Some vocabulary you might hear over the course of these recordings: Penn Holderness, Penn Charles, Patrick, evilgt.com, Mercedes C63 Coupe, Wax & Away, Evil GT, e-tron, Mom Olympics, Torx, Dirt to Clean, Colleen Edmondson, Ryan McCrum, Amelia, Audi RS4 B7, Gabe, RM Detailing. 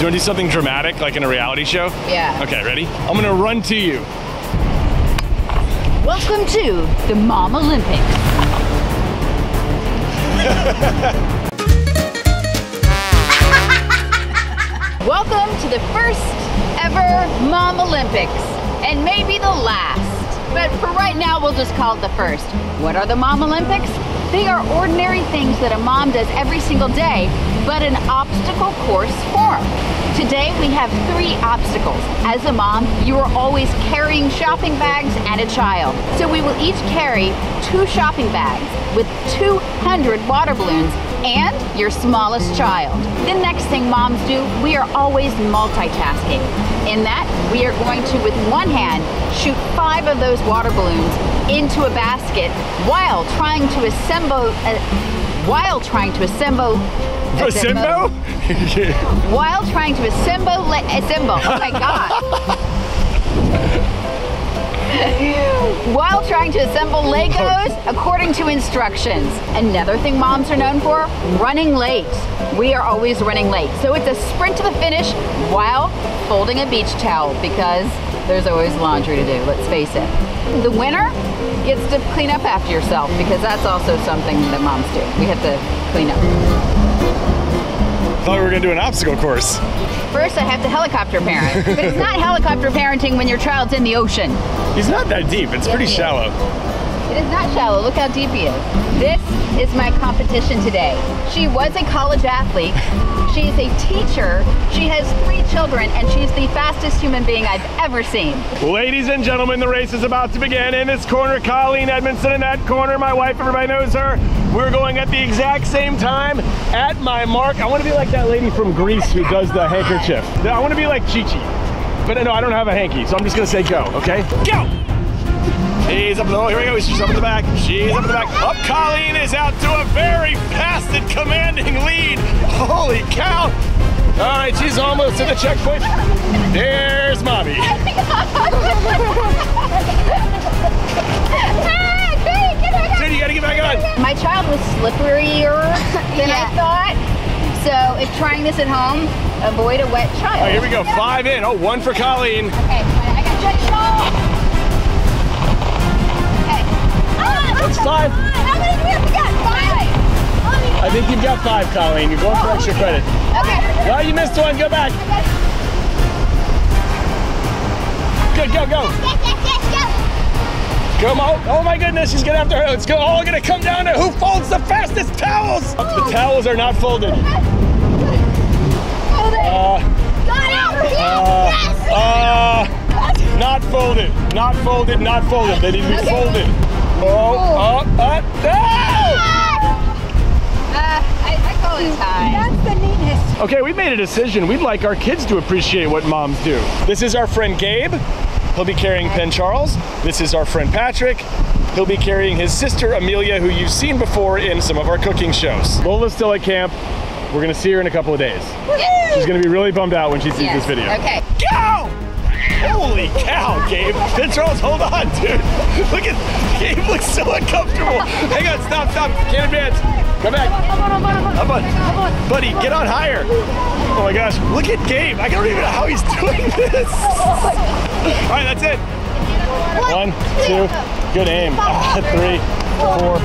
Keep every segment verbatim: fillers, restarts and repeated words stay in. you want to do something dramatic, like in a reality show? Yeah. Okay, ready? I'm gonna run to you. Welcome to the Mom Olympics. Welcome to the first ever Mom Olympics, and maybe the last, but for right now we'll just call it the first. What are the Mom Olympics? They are ordinary things that a mom does every single day, but in obstacle course form. Today we have three obstacles. As a mom, you are always carrying shopping bags and a child. So we will each carry two shopping bags with two hundred water balloons and your smallest child. The next thing moms do, we are always multitasking. In that, we are going to, with one hand, shoot five of those water balloons into a basket while trying to assemble, uh, while trying to assemble, assemble? while trying to assemble, assemble, oh my God. While trying to assemble Legos according to instructions. Another thing moms are known for, running late. We are always running late. So it's a sprint to the finish while folding a beach towel because there's always laundry to do, let's face it. The winner gets to clean up after yourself because that's also something that moms do. We have to clean up. I thought we were gonna do an obstacle course. First, I have to helicopter parent. But it's not helicopter parenting when your child's in the ocean. He's not that deep. It's yes, pretty shallow. Is. It is not shallow. Look how deep he is. This is my competition today. She was a college athlete. She is a teacher. She has three children, and she's the fastest human being I've ever seen. Ladies and gentlemen, the race is about to begin. In this corner, Colleen Edmondson. In that corner, my wife, everybody knows her. We're going at the exact same time. At my mark, I want to be like that lady from Greece who does the handkerchief. I want to be like Chi Chi. But no, I don't have a hanky, so I'm just going to say go, okay? Go! She's up in the hole. Here we go. She's up in the back. She's up in the back. Up, Colleen is out to a very fast and commanding lead. Holy cow! All right, she's almost to the checkpoint. There's Mommy. You gotta get back on. My child was slipperier than yeah. I thought. So if trying this at home, avoid a wet child. All right, here we go. Five in. Oh, one for Colleen. Okay, I got your shoulder. Okay. Oh, that's five. How many do we have to get? Five. I think you've got five, Colleen. You're going for extra credit. Okay. Well, you missed one. Go back. Good, go, go. Yes, yes, yes, yes, go. Come on. Oh my goodness, she's gonna have to hurry. It's all gonna come down to who folds the fastest towels. Oh. The towels are not folded. Folded. Uh, Got it. Uh, yes. uh, not folded. Not folded. Not folded. They need to be okay. folded. Oh, oh, uh, no! Uh, I, I call it time. That's the neatest. Okay, we made a decision. We'd like our kids to appreciate what moms do. This is our friend Gabe. He'll be carrying Penn Charles. This is our friend Patrick. He'll be carrying his sister Amelia, who you've seen before in some of our cooking shows. Lola's still at camp. We're gonna see her in a couple of days. Yes. She's gonna be really bummed out when she sees yes. this video. Okay. Go! Holy cow, Gabe. Penn Charles, hold on, dude. Look at, Gabe looks so uncomfortable. Hang on, stop, stop, can't advance. Come back. Up on, up on, up on. Up on. Buddy, get on higher. Oh my gosh, look at Gabe. I don't even know how he's doing this. All right, that's it. One, two, good aim. Ah, three, four.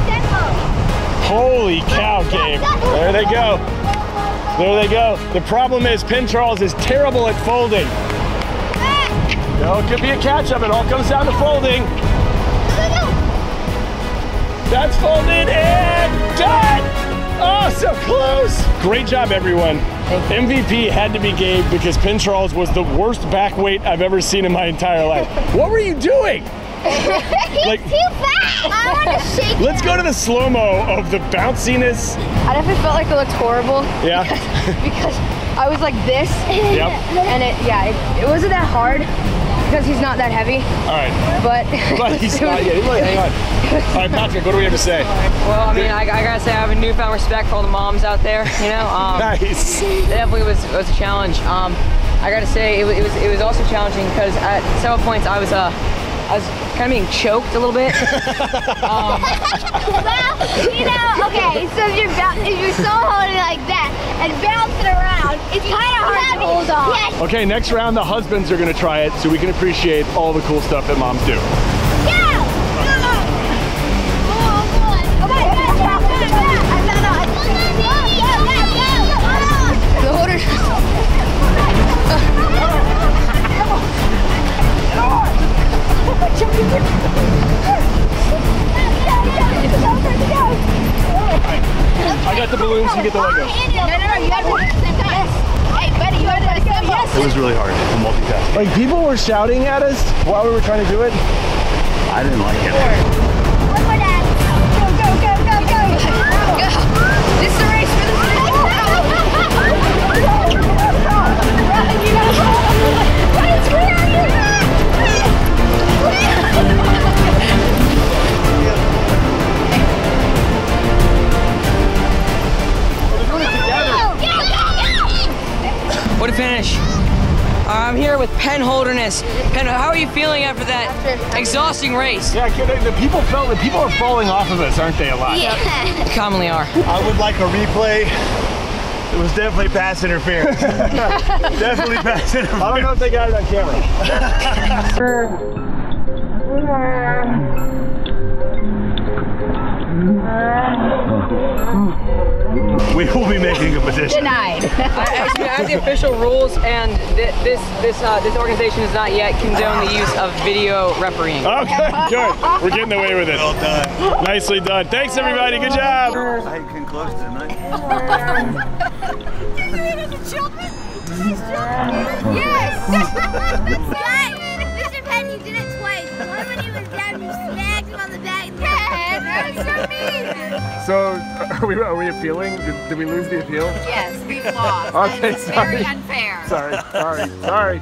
Holy cow, Gabe. There they go. There they go. The problem is Penn Charles is terrible at folding. No, it could be a catch-up. It all comes down to folding. That's folded and done. Oh, so close. Great job, everyone. M V P had to be Gabe because Penn Charles was the worst back weight I've ever seen in my entire life. What were you doing? He's like, too fat. I want to shake Let's him. Go to the slow-mo of the bounciness. I definitely felt like it looked horrible. Yeah. Because, because I was like this. Yep. And it, yeah, it, it wasn't that hard because he's not that heavy. All right. But, but he's not yet. Hang on. All right, Patrick, what do we have to say? Well, I mean, I, I gotta say, I have a newfound respect for all the moms out there, you know? Um, nice. It definitely was, was a challenge. Um, I gotta say, it, it was it was also challenging because at several points I was, uh, I was kind of being choked a little bit. um, well, you know, okay, so if you're, if you're so holding it like that and bouncing around, it's kind of hard to hold on. Okay, next round the husbands are gonna try it so we can appreciate all the cool stuff that moms do. I got the balloons, you get the Legos. No, no, no, you have to assemble. Hey, buddy, you have to assemble. It was really hard to multitask. Like, people were shouting at us while we were trying to do it. I didn't like it. One more dad. Go, go, go, go, go. Go. This is the race for the city. What a finish. Uh, I'm here with Penn Holderness. Penn, how are you feeling after that exhausting race? Yeah, the people felt that people are falling off of us, aren't they, a lot? Yeah. They commonly are. I would like a replay. It was definitely pass interference. Definitely pass interference. I don't know if they got it on camera. We will be making a petition. Denied. As, as the official rules, and th this this uh, this organization does not yet condone the use of video refereeing. Okay, good. We're getting away with it. Well done. Nicely done. Thanks, everybody. Good job. I can close tonight. Children? Children? Yes! Guys, Mister Penn, you did it twice. One when he was down, you snagged him on the back. Yes! That was so mean! So, are we, are we appealing? Did, did we lose the appeal? Yes, we've lost. Okay, sorry. Very unfair. Sorry, sorry, sorry.